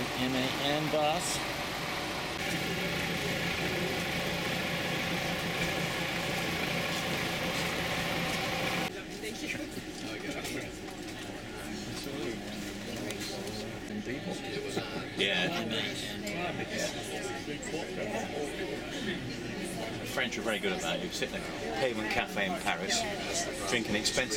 the MAN bus. Thank you. Yeah, the French are very good at that. You sit in a pavement cafe in Paris, drinking expensive